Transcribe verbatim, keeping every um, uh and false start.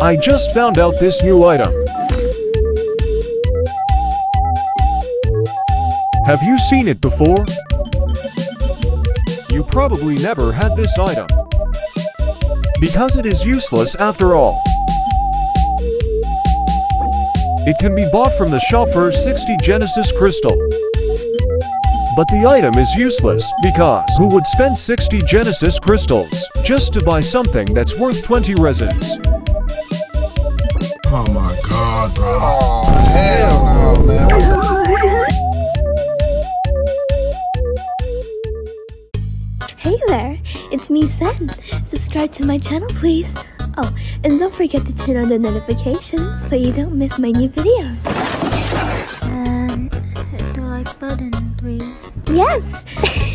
I just found out this new item. Have you seen it before? You probably never had this item, because it is useless after all. It can be bought from the shop for sixty Genesis Crystal. But the item is useless, because who would spend sixty Genesis Crystals just to buy something that's worth twenty resins? Oh my god, bro. Oh, hell no, man. Hey there, it's me, Sen. Subscribe to my channel, please. Oh, and don't forget to turn on the notifications so you don't miss my new videos. And hit the like button, please. Yes!